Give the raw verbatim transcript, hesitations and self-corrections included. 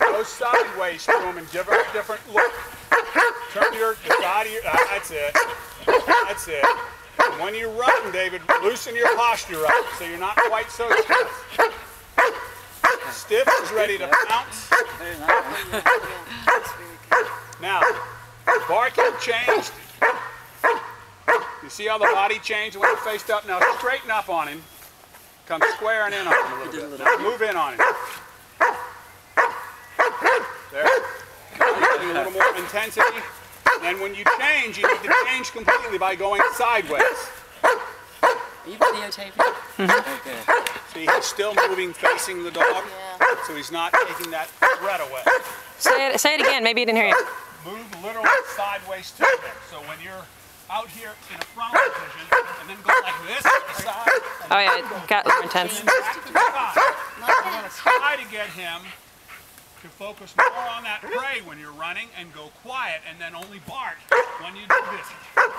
Now go sideways to them and give them a different look. Turn your body. Uh, that's it. That's it. And when you run, David, loosen your posture up so you're not quite so stiff. Stiff is ready to pounce. Now, barking changed. You see how the body changed when you faced up? Now straighten up on him. Come squaring in on him a little bit. Now move in on him. There. Now you need a little more intensity. And when you change, you need to change completely by going sideways. Are you videotaping? Okay. See, he's still moving, facing the dog. Yeah. So he's not taking that threat away. Say it, say it again. Maybe you didn't hear it. Move literally sideways to them. So when you're out here in a front position, and then go like this to the side. And oh yeah, it got more intense. Back to the side. You want to try to get him to focus more on that prey when you're running, and go quiet, and then only bark when you do this.